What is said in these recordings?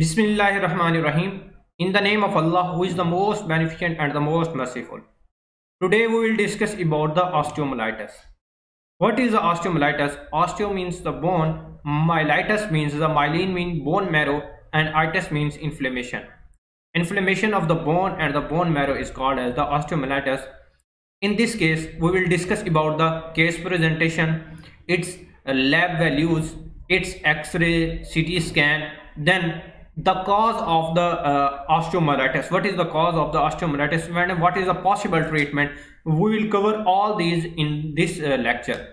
Bismillahir Rahmanir Rahim. In the name of Allah, who is the most beneficent and the most merciful. Today we will discuss about the osteomyelitis. What is the osteomyelitis? Osteo means the bone, myelitis means the myelin means bone marrow, and itis means inflammation. Inflammation of the bone and the bone marrow is called as the osteomyelitis. In this case, we will discuss about the case presentation, its lab values, its X-ray, CT scan, then the cause of the osteomyelitis. What is the cause of the osteomyelitis and what is the possible treatment? We will cover all these in this lecture.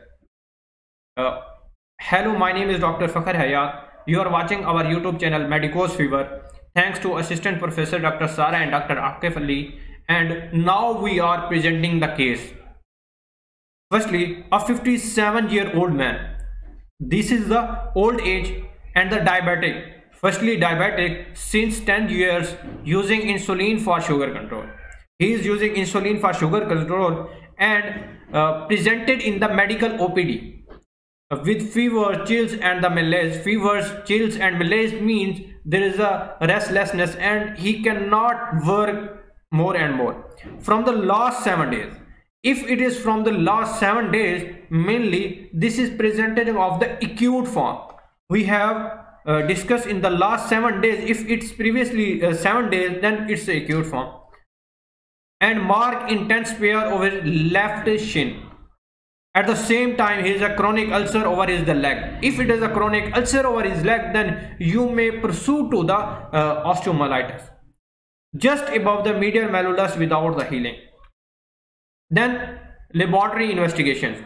Hello, my name is Dr. Fakhir Hayyad. You are watching our YouTube channel Medicose Fever. Thanks to Assistant Professor Dr. Sara and Dr. Akif Ali. And now we are presenting the case. Firstly, a 57-year-old man. This is the old age and the diabetic. Firstly, diabetic since 10 years using insulin for sugar control. He is using insulin for sugar control and presented in the medical OPD with fever, chills and the malaise. Fevers, chills and malaise means there is a restlessness and he cannot work more and more. From the last 7 days. If it is from the last 7 days, mainly this is presentative of the acute form. We have discussed in the last 7 days. If it's previously 7 days, then it's the acute form. And mark intense pain over left shin. At the same time, he has a chronic ulcer over his leg. If it is a chronic ulcer over his leg, then you may pursue to the osteomyelitis. Just above the medial malleolus without the healing. Then laboratory investigations.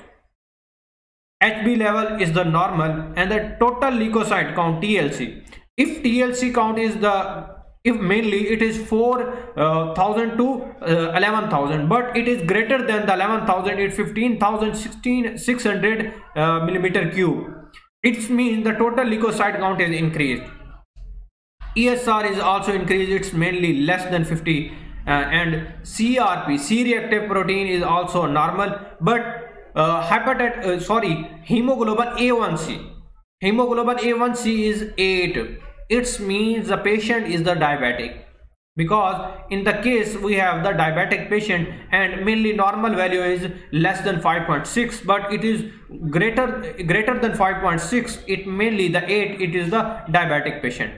HB level is the normal and the total leukocyte count TLC. If TLC count is mainly it is 4,000 to 11,000, but it is greater than the 11,000, it 15,600 millimeter cube. It means the total leukocyte count is increased. ESR is also increased. It's mainly less than 50, and CRP, C-reactive protein, is also normal, but hemoglobin A1C. Hemoglobin A1C is 8. It means the patient is the diabetic, because in the case we have the diabetic patient and mainly normal value is less than 5.6, but it is greater than 5.6. It mainly the 8. It is the diabetic patient.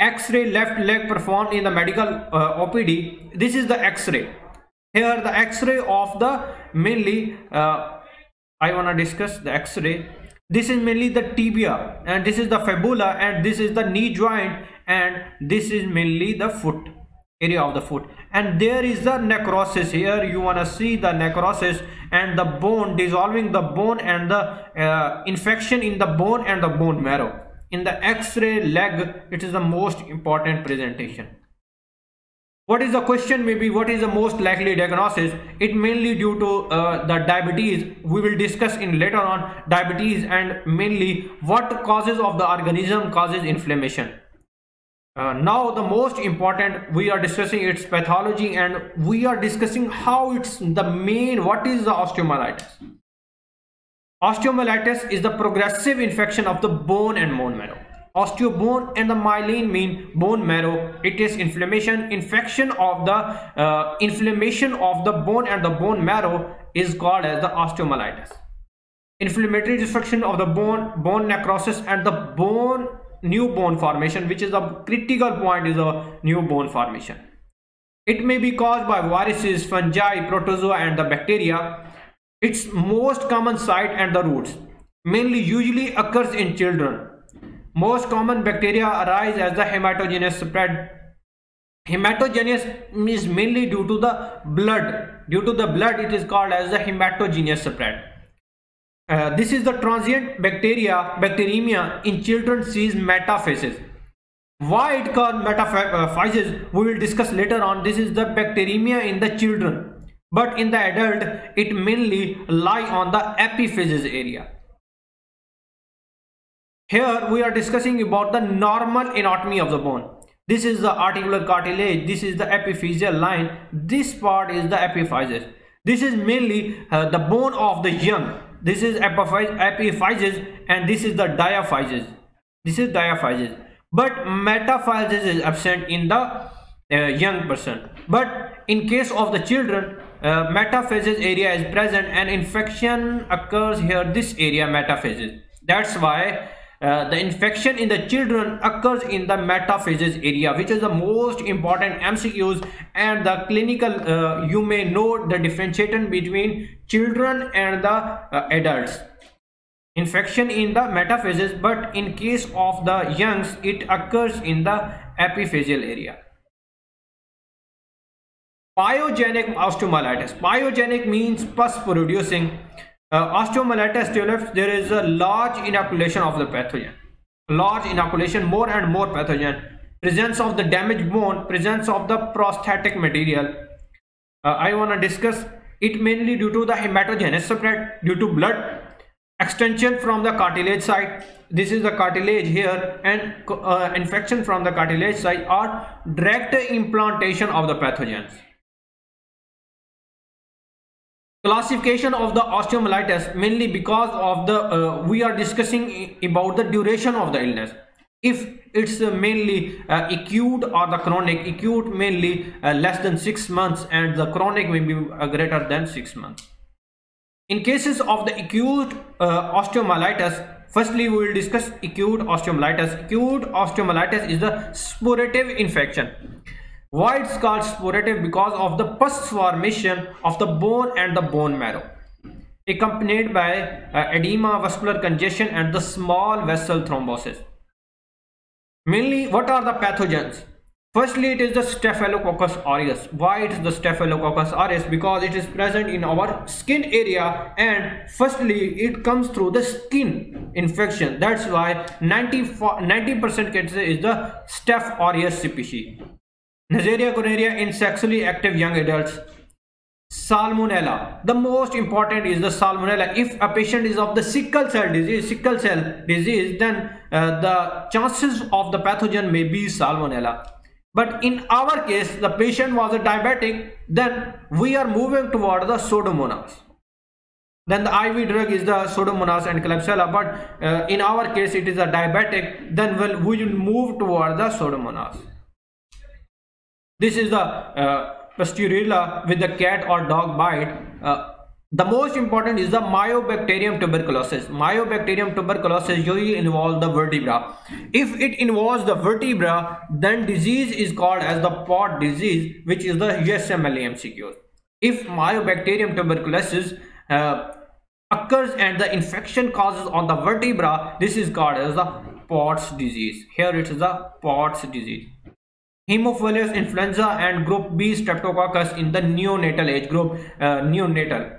X-ray left leg performed in the medical OPD. This is the X-ray. Here the X-ray of the mainly I want to discuss the X-ray. This is mainly the tibia, and this is the fibula, and this is the knee joint, and this is mainly the foot area of the foot, and there is the necrosis. Here you want to see the necrosis and the bone dissolving, the bone and the infection in the bone and the bone marrow. In the X-ray leg, it is the most important presentation. What is the question? Maybe what is the most likely diagnosis? It mainly due to the diabetes. We will discuss in later on diabetes and mainly what causes of the organism causes inflammation. Now the most important, we are discussing its pathology, and we are discussing how it's the main, what is the osteomyelitis. Osteomyelitis is the progressive infection of the bone and bone marrow. Osteobone and the myelin mean bone marrow. It is inflammation. Infection of the inflammation of the bone and the bone marrow is called as the osteomyelitis. Inflammatory destruction of the bone, bone necrosis, and the bone new bone formation, which is the critical point, is a new bone formation. It may be caused by viruses, fungi, protozoa, and the bacteria. Its most common site and the roots mainly usually occurs in children. Most common bacteria arise as the hematogenous spread. Hematogenous is mainly due to the blood. Due to the blood, it is called as the hematogenous spread. This is the transient bacteremia in children sees metaphases. Why it called metaphases, we will discuss later on. This is the bacteremia in the children. But in the adult, it mainly lie on the epiphyses area. Here we are discussing about the normal anatomy of the bone. This is the articular cartilage. This is the epiphyseal line. This part is the epiphysis. This is mainly the bone of the young. This is epiphysis, and this is the diaphysis. This is diaphysis. but metaphylaxis is absent in the young person. But in case of the children, metaphylaxis area is present and infection occurs here, this area metaphylaxis. That's why the infection in the children occurs in the metaphylaxis area, which is the most important MCQs and the clinical. You may know the differentiation between children and the adults. Infection in the metaphylaxis, but in case of the youngs, it occurs in the epiphyseal area. Pyogenic osteomyelitis. Pyogenic means pus producing. Osteomyelitis develops, there is a large inoculation of the pathogen, large inoculation, more and more pathogen, presence of the damaged bone, presence of the prosthetic material. I want to discuss it mainly due to the hematogenous spread due to blood, extension from the cartilage side. This is the cartilage here, and infection from the cartilage side or direct implantation of the pathogens. Classification of the osteomyelitis, mainly because of the we are discussing about the duration of the illness. If it's mainly acute or the chronic, acute mainly less than 6 months, and the chronic may be greater than 6 months. In cases of the acute osteomyelitis, firstly we will discuss acute osteomyelitis. Acute osteomyelitis is the sporadic infection. Why it's called sporadic? Because of the pus formation of the bone and the bone marrow, accompanied by edema, vascular congestion and the small vessel thrombosis. Mainly what are the pathogens? Firstly, it is the Staphylococcus aureus. Why it is the Staphylococcus aureus? Because it is present in our skin area, and firstly it comes through the skin infection. That's why 90% cases is the Staph aureus species. Neisseria gonorrhoeae in sexually active young adults. Salmonella, the most important is the salmonella. If a patient is of the sickle cell disease, then the chances of the pathogen may be salmonella. But in our case, the patient was a diabetic, then we are moving toward the pseudomonas. Then the IV drug is the pseudomonas and klebsiella, but in our case it is a diabetic, then we will move toward the pseudomonas. This is the pasteurella with the cat or dog bite. The most important is the myobacterium tuberculosis. Myobacterium tuberculosis usually involves the vertebra. If it involves the vertebra, then disease is called as the Pott disease, which is the USMLE MCQ. If myobacterium tuberculosis occurs and the infection causes on the vertebra, this is called as the Pott's disease. Here it is the Pott's disease. Haemophilus influenza and group B streptococcus in the neonatal age group, neonatal.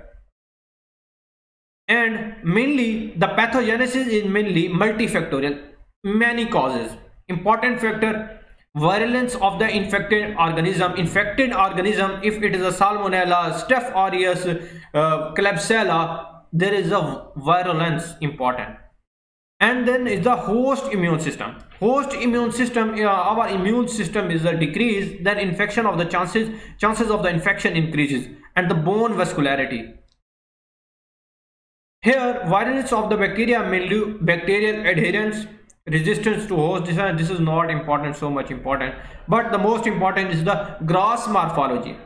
And mainly the pathogenesis is mainly multifactorial, many causes. Important factor, virulence of the infected organism. Infected organism, if it is a salmonella, staph aureus, klebsiella, there is a virulence important. And then is the host immune system. Host immune system, our immune system is decreased, then infection of the chances of the infection increases, and the bone vascularity. Here, virulence of the bacteria, mainly bacterial adherence, resistance to host. This is not important, so much important, but the most important is the grass morphology.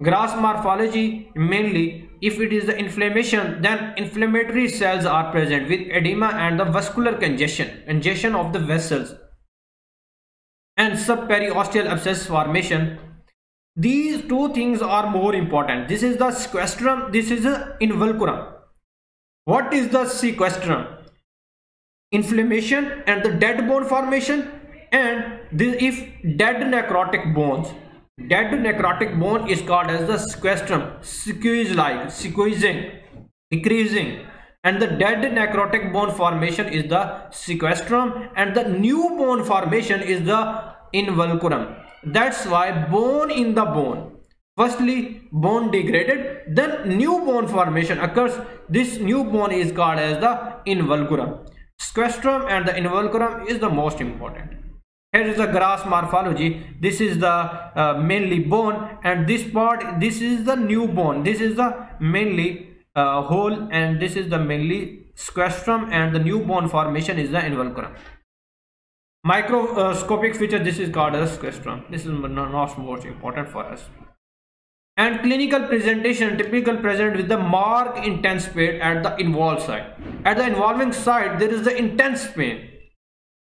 Grass morphology, mainly if it is the inflammation, then inflammatory cells are present with edema and the vascular congestion of the vessels and subperiosteal abscess formation. These two things are more important. This is the sequestrum, this is the involucrum. What is the sequestrum? Inflammation and the dead bone formation, and this, if dead necrotic bone is called as the sequestrum, squeezing, decreasing, and the dead necrotic bone formation is the sequestrum, and the new bone formation is the involucrum. That's why bone in the bone. Firstly, bone degraded, then new bone formation occurs. This new bone is called as the involucrum. Sequestrum and the involucrum is the most important. Here is the grass morphology. This is the mainly bone, and this part, this is the new bone. This is the mainly hole, and this is the mainly sequestrum, and the new bone formation is the involucrum. Microscopic feature, this is called as sclerostin. This is not most important for us. And clinical presentation typically present with the marked intense pain at the involved site. At the involving site, there is the intense pain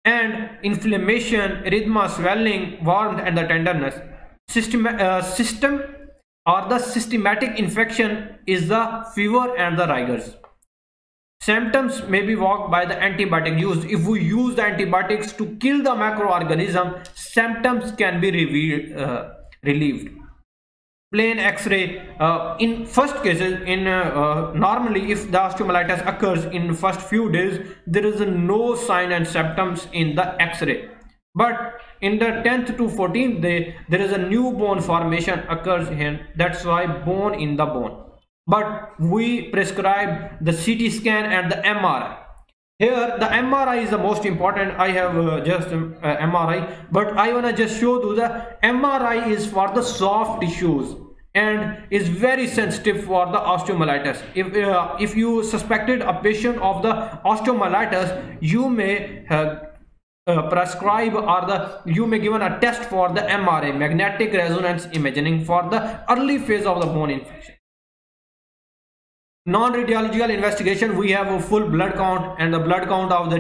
and inflammation, erythema, swelling, warmth, and the tenderness. Systematic infection is the fever and the rigors. Symptoms may be walked by the antibiotic used. If we use the antibiotics to kill the microorganism, symptoms can be relieved. Plain X-ray. In first cases, normally if the osteomyelitis occurs in first few days, there is no sign and symptoms in the X-ray. But in the 10th to 14th day, there is a new bone formation occurs here. That's why bone in the bone. But we prescribe the CT scan and the MRI. Here the MRI is the most important. I have MRI, but I wanna just show you the MRI is for the soft tissues and is very sensitive for the osteomyelitis. If you suspected a patient of the osteomyelitis, you may prescribe or you may given a test for the MRI, magnetic resonance imaging, for the early phase of the bone infection. Non-radiological investigation, we have a full blood count, and the blood count of the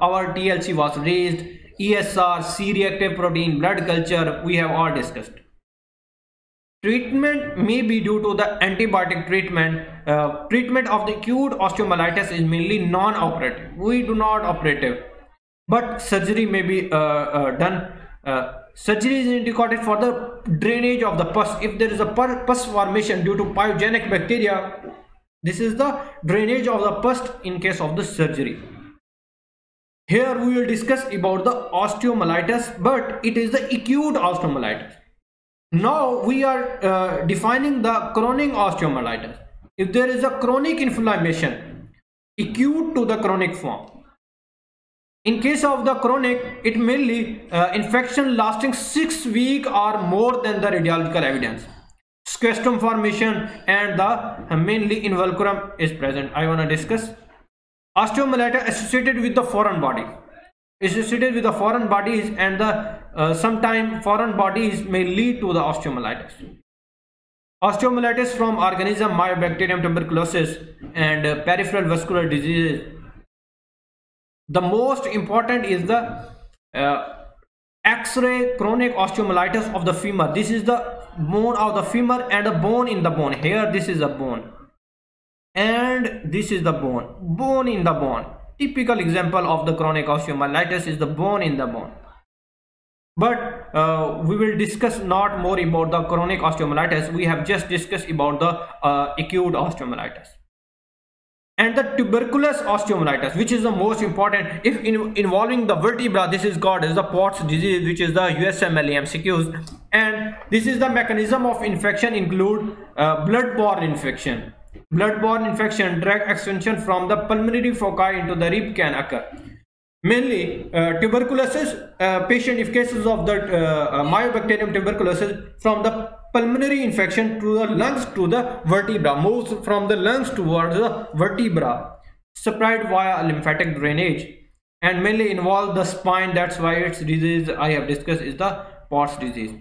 our TLC was raised, ESR, C-reactive protein, blood culture, we have all discussed. Treatment may be due to the antibiotic treatment. Treatment of the acute osteomyelitis is mainly non-operative. We do not operative, but surgery may be done. Surgery is indicated for the drainage of the pus. If there is a pus formation due to pyogenic bacteria, this is the drainage of the pus in case of the surgery. Here we will discuss about the osteomyelitis, but it is the acute osteomyelitis. Now we are defining the chronic osteomyelitis. If there is a chronic inflammation, acute to the chronic form. In case of the chronic, it mainly infection lasting 6 weeks or more than the radiological evidence. Sclerostin formation and the mainly involucrum is present. I want to discuss osteomyelitis associated with the foreign body. Associated with the foreign bodies, and the sometimes foreign bodies may lead to the osteomyelitis. Osteomyelitis from organism Myobacterium tuberculosis and peripheral vascular diseases. The most important is the X-ray chronic osteomyelitis of the femur. This is the bone of the femur and the bone in the bone. Here this is a bone and this is the bone. Bone in the bone. Typical example of the chronic osteomyelitis is the bone in the bone. But we will discuss not more about the chronic osteomyelitis. We have just discussed about the acute osteomyelitis. And the tuberculous osteomyelitis, which is the most important, if involving the vertebra. This is called as the Pott's disease, which is the USMLE MCQs, and this is the mechanism of infection include bloodborne infection, direct extension from the pulmonary foci into the rib can occur. Mainly tuberculosis patient, if cases of the Myobacterium tuberculosis, from the pulmonary infection to the lungs to the vertebra, moves from the lungs towards the vertebra, spread via lymphatic drainage, and mainly involve the spine. That's why its disease I have discussed is the Pott's disease.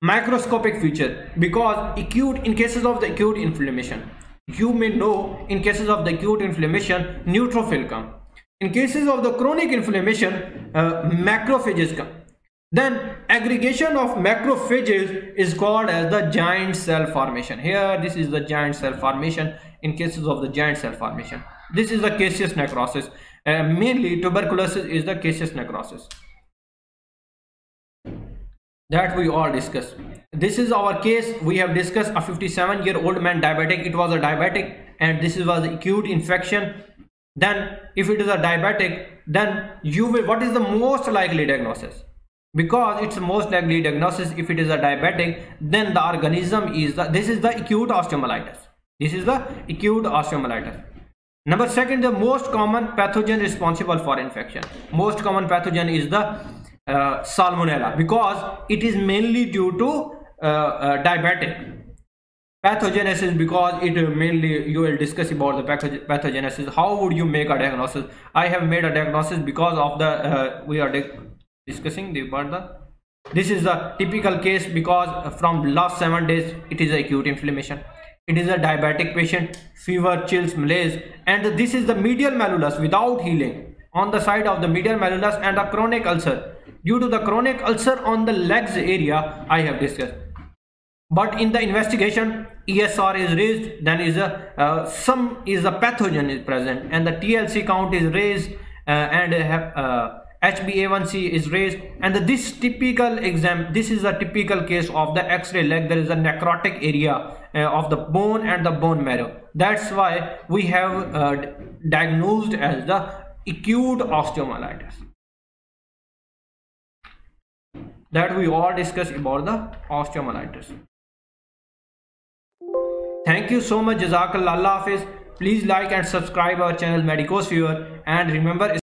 Microscopic feature, because acute, in cases of the acute inflammation, you may know in cases of the acute inflammation, neutrophil come. In cases of the chronic inflammation, macrophages come. Then aggregation of macrophages is called as the giant cell formation. Here this is the giant cell formation. In cases of the giant cell formation, this is the caseous necrosis. Mainly tuberculosis is the caseous necrosis that we all discuss. This is our case. We have discussed a 57-year-old man, diabetic. It was a diabetic, and this was acute infection. Then if it is a diabetic, then you will, what is the most likely diagnosis? Because it's most likely diagnosis, if it is a diabetic, then the organism is the, this is the acute osteomyelitis. This is the acute osteomyelitis. Number second, the most common pathogen responsible for infection. Most common pathogen is the salmonella, because it is mainly due to diabetic. Pathogenesis, because it mainly you will discuss about the pathogenesis. How would you make a diagnosis? I have made a diagnosis because of the we are discussing this is the typical case, because from last 7 days it is acute inflammation. It is a diabetic patient, fever, chills, malaise, and this is the medial malleolus without healing on the side of the medial malleolus, and a chronic ulcer. Due to the chronic ulcer on the legs area, I have discussed. But in the investigation, ESR is raised, then is some is a pathogen is present, and the TLC count is raised, and HbA1c is raised, and this is a typical case of the X-ray leg. There is a necrotic area of the bone and the bone marrow. That's why we have diagnosed as the acute osteomyelitis. That we all discuss about the osteomyelitis. Thank you so much. JazakAllah. Allah Hafiz. Please like and subscribe our channel MedicoSphere, and remember